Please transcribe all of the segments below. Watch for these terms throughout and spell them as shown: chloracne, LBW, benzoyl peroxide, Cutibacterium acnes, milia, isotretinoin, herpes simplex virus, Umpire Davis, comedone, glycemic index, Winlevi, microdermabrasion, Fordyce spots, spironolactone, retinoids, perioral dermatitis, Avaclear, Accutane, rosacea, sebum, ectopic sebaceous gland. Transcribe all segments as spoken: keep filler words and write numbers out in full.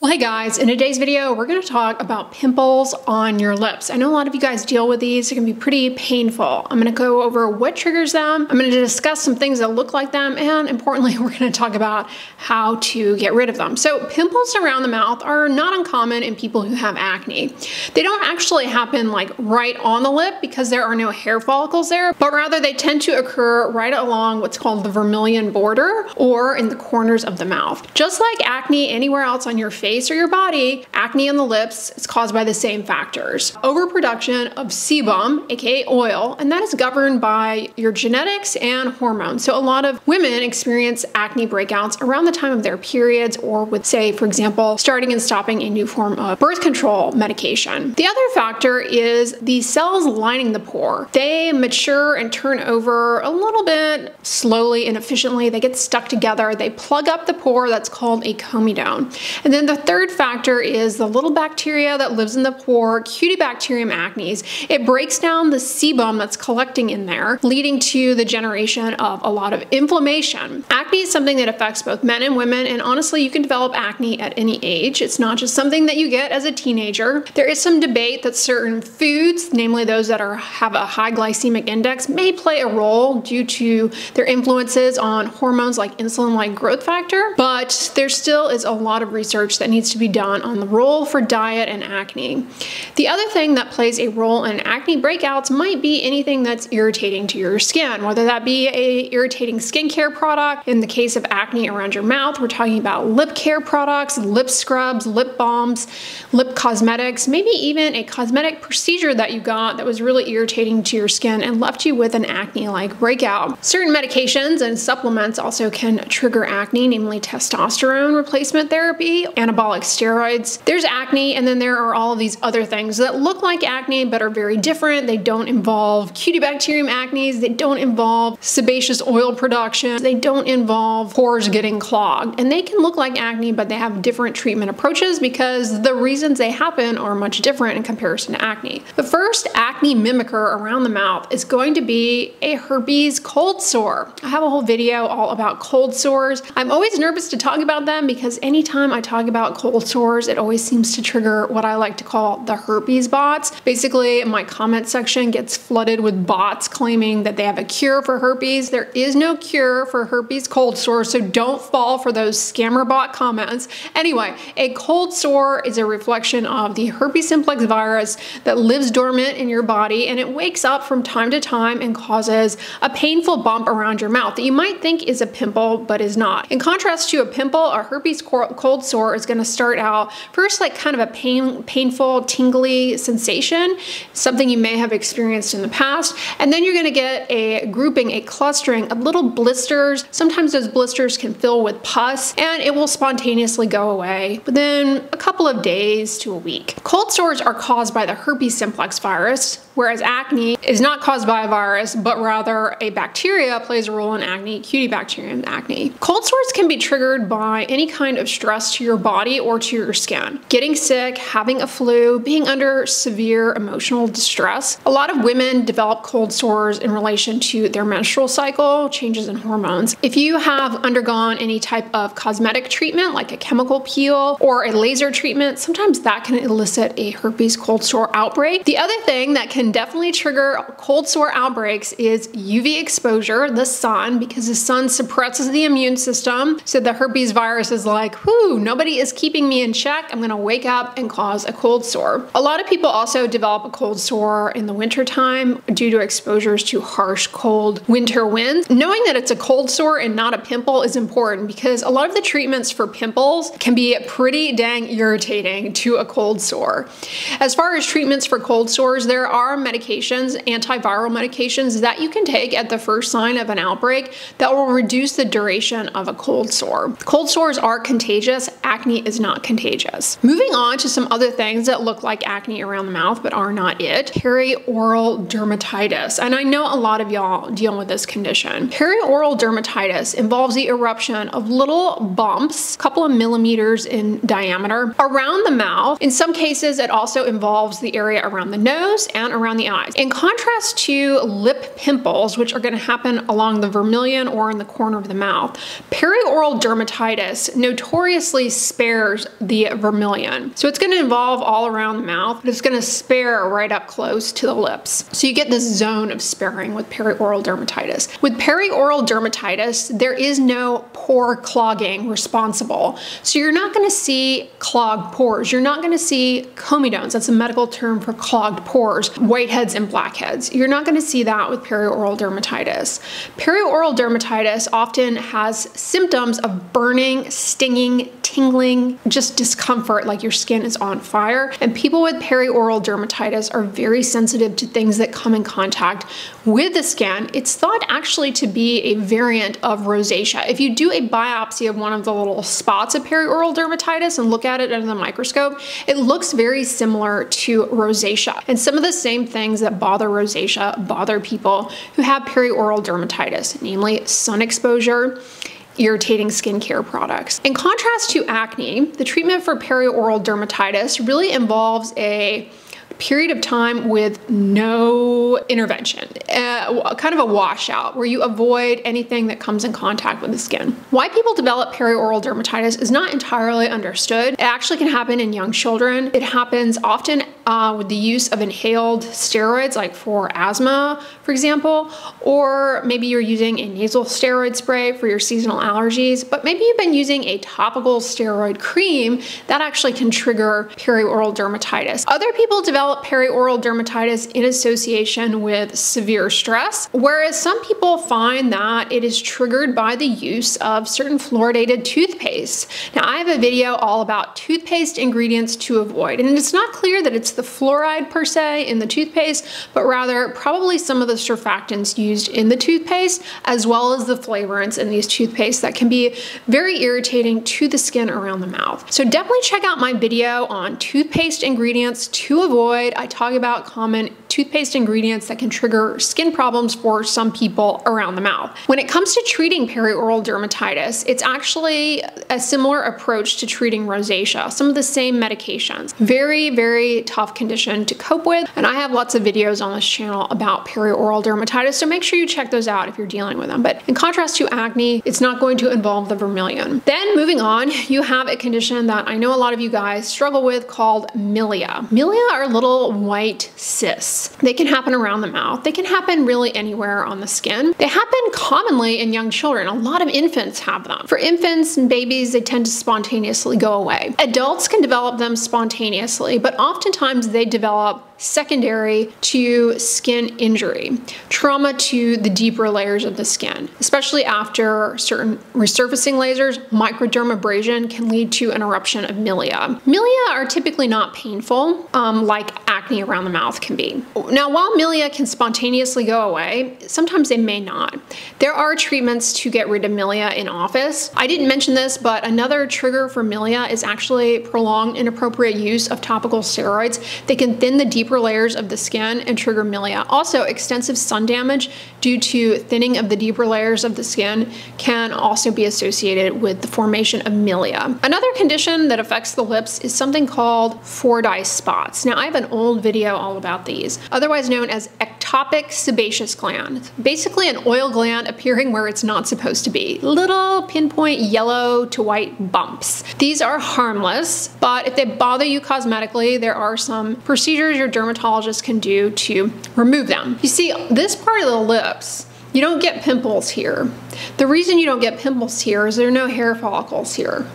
Well, hey guys, in today's video, we're gonna talk about pimples on your lips. I know a lot of you guys deal with these. They can be pretty painful. I'm gonna go over what triggers them. I'm gonna discuss some things that look like them. And importantly, we're gonna talk about how to get rid of them. So pimples around the mouth are not uncommon in people who have acne. They don't actually happen like right on the lip because there are no hair follicles there, but rather they tend to occur right along what's called the vermilion border or in the corners of the mouth. Just like acne anywhere else on your face, or your body, acne on the lips is caused by the same factors. Overproduction of sebum, aka oil, and that is governed by your genetics and hormones. So a lot of women experience acne breakouts around the time of their periods or with, say, for example, starting and stopping a new form of birth control medication. The other factor is the cells lining the pore. They mature and turn over a little bit slowly and efficiently. They get stuck together. They plug up the pore. That's called a comedone. And then the The third factor is the little bacteria that lives in the pore, Cutibacterium acnes. It breaks down the sebum that's collecting in there, leading to the generation of a lot of inflammation. Acne is something that affects both men and women, and honestly, you can develop acne at any age. It's not just something that you get as a teenager. There is some debate that certain foods, namely those that are have a high glycemic index, may play a role due to their influences on hormones like insulin-like growth factor, but there still is a lot of research that needs to be done on the role for diet and acne. The other thing that plays a role in acne breakouts might be anything that's irritating to your skin, whether that be a irritating skincare product. In the case of acne around your mouth, we're talking about lip care products, lip scrubs, lip balms, lip cosmetics, maybe even a cosmetic procedure that you got that was really irritating to your skin and left you with an acne-like breakout. Certain medications and supplements also can trigger acne, namely testosterone replacement therapy, anabolic steroids. There's acne, and then there are all of these other things that look like acne but are very different. They don't involve Cutibacterium acnes. They don't involve sebaceous oil production. They don't involve pores getting clogged. And they can look like acne, but they have different treatment approaches because the reasons they happen are much different in comparison to acne. The first acne mimicker around the mouth is going to be a herpes cold sore. I have a whole video all about cold sores. I'm always nervous to talk about them because anytime I talk about cold sores, it always seems to trigger what I like to call the herpes bots. Basically, my comment section gets flooded with bots claiming that they have a cure for herpes. There is no cure for herpes cold sore, so don't fall for those scammer bot comments. Anyway, a cold sore is a reflection of the herpes simplex virus that lives dormant in your body, and it wakes up from time to time and causes a painful bump around your mouth that you might think is a pimple, but is not. In contrast to a pimple, a herpes cold sore is going to start out first like kind of a pain, painful, tingly sensation, something you may have experienced in the past, and then you're going to get a grouping, a clustering of little blisters. Sometimes those blisters can fill with pus, and it will spontaneously go away within a couple of days to a week. Cold sores are caused by the herpes simplex virus, whereas acne is not caused by a virus, but rather a bacteria plays a role in acne, Cutibacterium acne. Cold sores can be triggered by any kind of stress to your body Body or to your skin. Getting sick, having a flu, being under severe emotional distress. A lot of women develop cold sores in relation to their menstrual cycle, changes in hormones. If you have undergone any type of cosmetic treatment, like a chemical peel or a laser treatment, sometimes that can elicit a herpes cold sore outbreak. The other thing that can definitely trigger cold sore outbreaks is U V exposure, the sun, because the sun suppresses the immune system. So the herpes virus is like, whoo, nobody is keeping me in check. I'm gonna wake up and cause a cold sore. A lot of people also develop a cold sore in the winter time due to exposures to harsh, cold winter winds. Knowing that it's a cold sore and not a pimple is important because a lot of the treatments for pimples can be pretty dang irritating to a cold sore. As far as treatments for cold sores, there are medications, antiviral medications that you can take at the first sign of an outbreak that will reduce the duration of a cold sore. Cold sores are contagious. Acne is not contagious. Moving on to some other things that look like acne around the mouth but are not it. Perioral dermatitis. And I know a lot of y'all deal with this condition. Perioral dermatitis involves the eruption of little bumps, a couple of millimeters in diameter, around the mouth. In some cases, it also involves the area around the nose and around the eyes. In contrast to lip pimples, which are going to happen along the vermilion or in the corner of the mouth, perioral dermatitis notoriously spares spares the vermilion. So it's going to involve all around the mouth, but it's going to spare right up close to the lips. So you get this zone of sparing with perioral dermatitis. With perioral dermatitis, there is no pore clogging responsible. So you're not going to see clogged pores. You're not going to see comedones. That's a medical term for clogged pores, whiteheads and blackheads. You're not going to see that with perioral dermatitis. Perioral dermatitis often has symptoms of burning, stinging, tingling, just discomfort, like your skin is on fire. And people with perioral dermatitis are very sensitive to things that come in contact with the skin. It's thought actually to be a variant of rosacea. If you do a biopsy of one of the little spots of perioral dermatitis and look at it under the microscope, it looks very similar to rosacea. And some of the same things that bother rosacea bother people who have perioral dermatitis, namely sun exposure, irritating skincare products. In contrast to acne, the treatment for perioral dermatitis really involves a period of time with no intervention, uh, kind of a washout where you avoid anything that comes in contact with the skin. Why people develop perioral dermatitis is not entirely understood. It actually can happen in young children. It happens often uh, with the use of inhaled steroids, like for asthma, for example, or maybe you're using a nasal steroid spray for your seasonal allergies, but maybe you've been using a topical steroid cream that actually can trigger perioral dermatitis. Other people develop perioral dermatitis in association with severe stress, whereas some people find that it is triggered by the use of certain fluoridated toothpaste. Now, I have a video all about toothpaste ingredients to avoid, and it's not clear that it's the fluoride per se in the toothpaste, but rather probably some of the surfactants used in the toothpaste, as well as the flavorants in these toothpastes that can be very irritating to the skin around the mouth. So definitely check out my video on toothpaste ingredients to avoid. I talk about common toothpaste ingredients that can trigger skin problems for some people around the mouth. When it comes to treating perioral dermatitis, it's actually a similar approach to treating rosacea, some of the same medications. Very, very tough condition to cope with, and I have lots of videos on this channel about perioral dermatitis, so make sure you check those out if you're dealing with them. But in contrast to acne, it's not going to involve the vermilion. Then moving on, you have a condition that I know a lot of you guys struggle with called milia. Milia are little white cysts. They can happen around the mouth. They can happen really anywhere on the skin. They happen commonly in young children. A lot of infants have them. For infants and babies, they tend to spontaneously go away. Adults can develop them spontaneously, but oftentimes they develop secondary to skin injury, trauma to the deeper layers of the skin, especially after certain resurfacing lasers. Microdermabrasion can lead to an eruption of milia. Milia are typically not painful, um, like acne around the mouth can be. Now, while milia can spontaneously go away, sometimes they may not. There are treatments to get rid of milia in office. I didn't mention this, but another trigger for milia is actually prolonged inappropriate use of topical steroids. They can thin the deeper layers of the skin and trigger milia. Also, extensive sun damage due to thinning of the deeper layers of the skin can also be associated with the formation of milia. Another condition that affects the lips is something called fordyce spots. Now, I have an old video all about these, otherwise known as ectopic sebaceous gland. It's basically an oil gland appearing where it's not supposed to be. Little pinpoint yellow to white bumps. These are harmless, but if they bother you cosmetically, there are some procedures you're dermatologists can do to remove them. You see, this part of the lips, you don't get pimples here. The reason you don't get pimples here is there are no hair follicles here.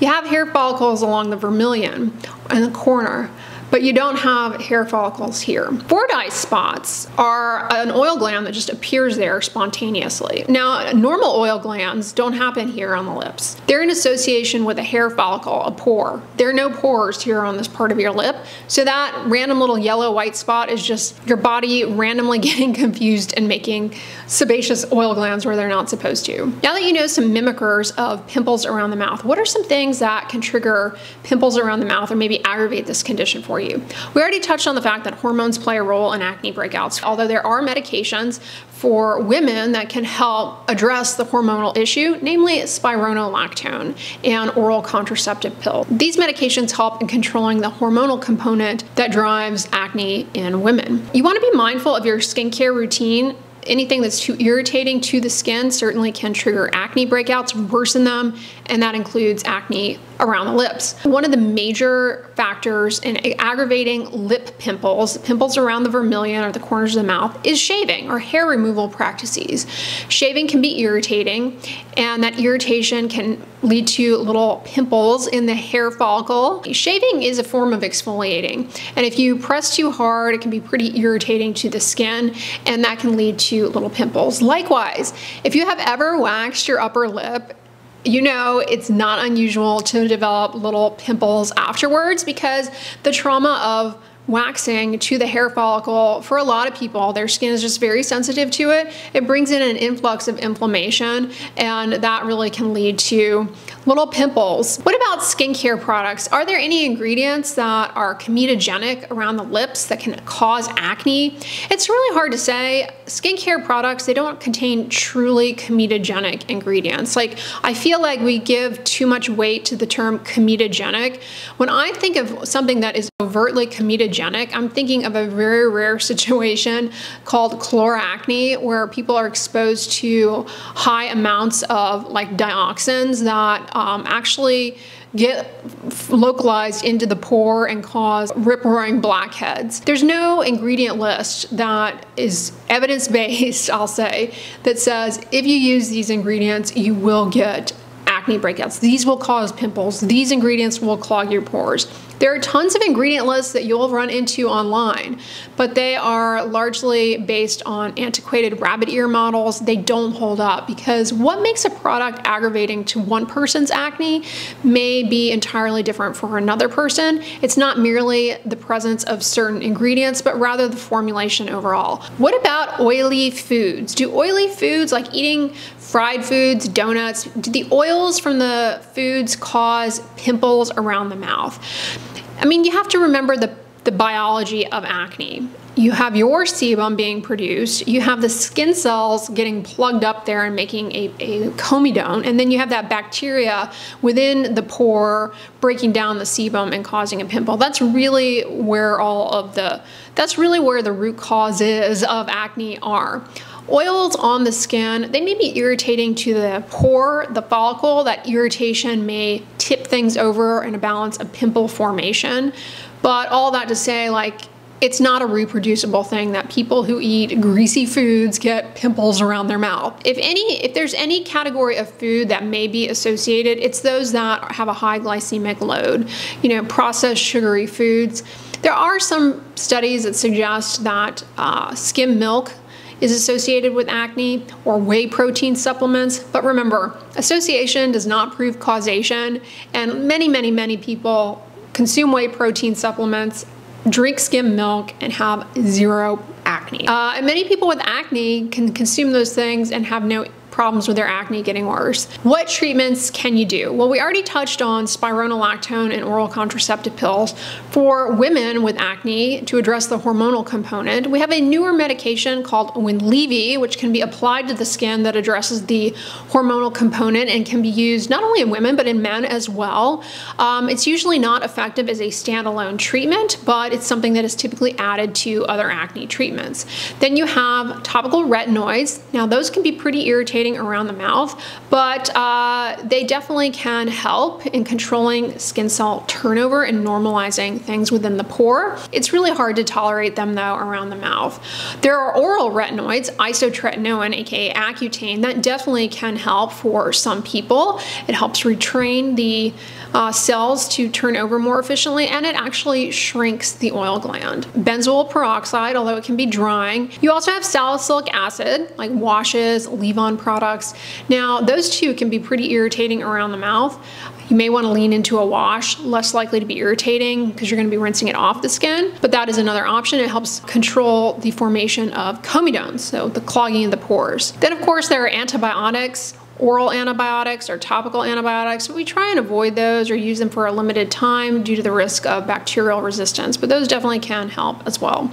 You have hair follicles along the vermilion and the corner, but you don't have hair follicles here. Fordyce spots are an oil gland that just appears there spontaneously. Now, normal oil glands don't happen here on the lips. They're in association with a hair follicle, a pore. There are no pores here on this part of your lip, so that random little yellow white spot is just your body randomly getting confused and making sebaceous oil glands where they're not supposed to. Now that you know some mimickers of pimples around the mouth, what are some things that can trigger pimples around the mouth or maybe aggravate this condition for you? You. We already touched on the fact that hormones play a role in acne breakouts, although there are medications for women that can help address the hormonal issue, namely spironolactone and oral contraceptive pill. These medications help in controlling the hormonal component that drives acne in women. You want to be mindful of your skincare routine. Anything that's too irritating to the skin certainly can trigger acne breakouts, worsen them, and that includes acne around the lips. One of the major factors in aggravating lip pimples, pimples around the vermilion or the corners of the mouth, is shaving or hair removal practices. Shaving can be irritating, and that irritation can lead to little pimples in the hair follicle. Shaving is a form of exfoliating, and if you press too hard, it can be pretty irritating to the skin, and that can lead to little pimples. Likewise, if you have ever waxed your upper lip, you know it's not unusual to develop little pimples afterwards, because the trauma of waxing to the hair follicle, for a lot of people, their skin is just very sensitive to it. It brings in an influx of inflammation, and that really can lead to little pimples. What about skincare products? Are there any ingredients that are comedogenic around the lips that can cause acne? It's really hard to say. Skincare products, they don't contain truly comedogenic ingredients. Like, I feel like we give too much weight to the term comedogenic. When I think of something that is overtly comedogenic, I'm thinking of a very rare situation called chloracne, where people are exposed to high amounts of like dioxins that um, actually get localized into the pore and cause rip-roaring blackheads. There's no ingredient list that is evidence-based, I'll say, that says if you use these ingredients, you will get acne breakouts. These will cause pimples. These ingredients will clog your pores. There are tons of ingredient lists that you'll run into online, but they are largely based on antiquated rabbit ear models. They don't hold up, because what makes a product aggravating to one person's acne may be entirely different for another person. It's not merely the presence of certain ingredients, but rather the formulation overall. What about oily foods? Do oily foods, like eating fried foods, donuts, do the oils from the foods cause pimples around the mouth? I mean, you have to remember the, the biology of acne. You have your sebum being produced, you have the skin cells getting plugged up there and making a, a comedone, and then you have that bacteria within the pore breaking down the sebum and causing a pimple. That's really where all of the, that's really where the root causes of acne are. Oils on the skin, they may be irritating to the pore, the follicle. That irritation may tip things over in a balance of pimple formation. But all that to say, like, it's not a reproducible thing that people who eat greasy foods get pimples around their mouth. If any, if there's any category of food that may be associated, it's those that have a high glycemic load. You know, processed sugary foods. There are some studies that suggest that uh, skim milk is associated with acne, or whey protein supplements. But remember, association does not prove causation, and many, many, many people consume whey protein supplements, drink skim milk, and have zero acne. Uh, and many people with acne can consume those things and have no problems with their acne getting worse. What treatments can you do? Well, we already touched on spironolactone and oral contraceptive pills. For women with acne, to address the hormonal component, we have a newer medication called Winlevi, which can be applied to the skin, that addresses the hormonal component and can be used not only in women, but in men as well. Um, it's usually not effective as a standalone treatment, but it's something that is typically added to other acne treatments. Then you have topical retinoids. Now, those can be pretty irritating around the mouth, but uh, they definitely can help in controlling skin cell turnover and normalizing things within the pore. It's really hard to tolerate them though around the mouth. There are oral retinoids, isotretinoin, aka Accutane, that definitely can help for some people. It helps retrain the uh, cells to turn over more efficiently, and it actually shrinks the oil gland. Benzoyl peroxide, although it can be drying. You also have salicylic acid, like washes, leave-on products. products. Now, those two can be pretty irritating around the mouth. You may want to lean into a wash, less likely to be irritating because you're going to be rinsing it off the skin, but that is another option. It helps control the formation of comedones, so the clogging of the pores. Then, of course, there are antibiotics. Oral antibiotics or topical antibiotics, but we try and avoid those or use them for a limited time due to the risk of bacterial resistance, but those definitely can help as well.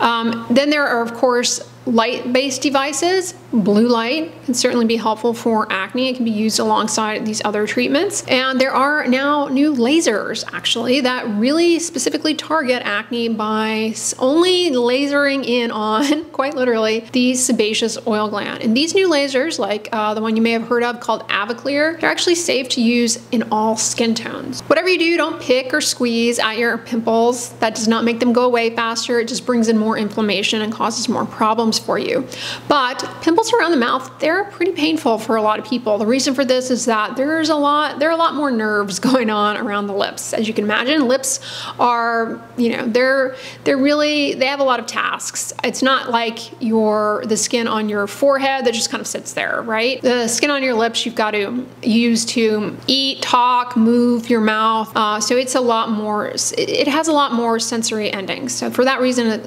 Um, then there are, of course, light-based devices. Blue light can certainly be helpful for acne. It can be used alongside these other treatments. And there are now new lasers, actually, that really specifically target acne by only lasering in on, quite literally, the sebaceous oil gland. And these new lasers, like uh, the one you may have heard of called Avaclear, they're actually safe to use in all skin tones. Whatever you do, don't pick or squeeze at your pimples. That does not make them go away faster. It just brings in more inflammation and causes more problems for you. But pimples Pimples around the mouth, they're pretty painful for a lot of people. The reason for this is that there's a lot, there are a lot more nerves going on around the lips. As you can imagine, lips are, you know, they're they're really, they have a lot of tasks. It's not like your the skin on your forehead that just kind of sits there, right? The skin on your lips you've got to use to eat, talk, move your mouth. Uh, so it's a lot more, it has a lot more sensory endings. So for that reason,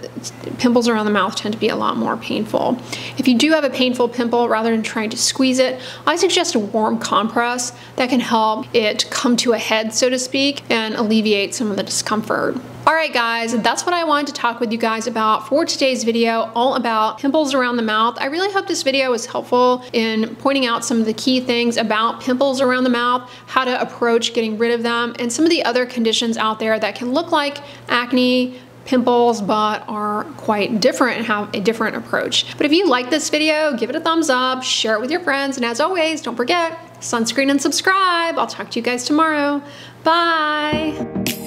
pimples around the mouth tend to be a lot more painful. If you do have a painful pimple, rather than trying to squeeze it, I suggest a warm compress that can help it come to a head, so to speak, and alleviate some of the discomfort. All right, guys, that's what I wanted to talk with you guys about for today's video, all about pimples around the mouth. I really hope this video was helpful in pointing out some of the key things about pimples around the mouth, how to approach getting rid of them, and some of the other conditions out there that can look like acne, pimples, but are quite different and have a different approach. But if you like this video, give it a thumbs up, share it with your friends, and as always, don't forget, sunscreen and subscribe. I'll talk to you guys tomorrow. Bye.